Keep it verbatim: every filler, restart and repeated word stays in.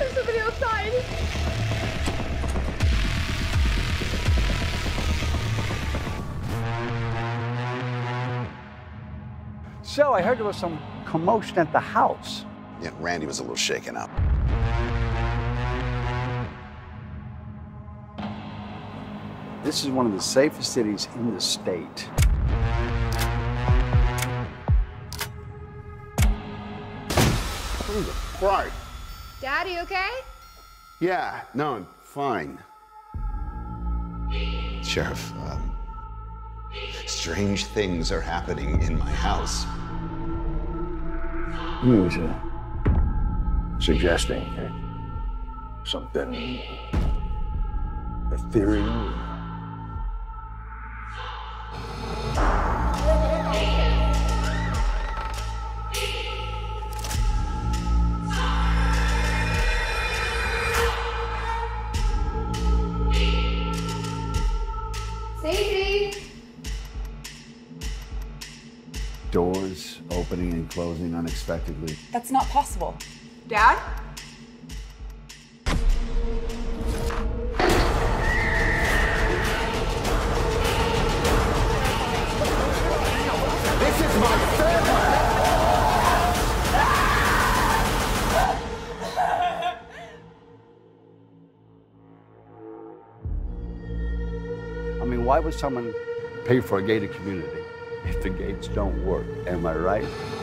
There's somebody outside. So I heard there was some commotion at the house. Yeah, Randy was a little shaken up. This is one of the safest cities in the state. Jesus Christ. Dad, you okay? Yeah, no, I'm fine. Sheriff, um, strange things are happening in my house. He was uh, suggesting uh, something, a theory. Doors opening and closing unexpectedly. That's not possible. Dad? This is my family! I mean, why would someone pay for a gated community if the gates don't work? Am I right?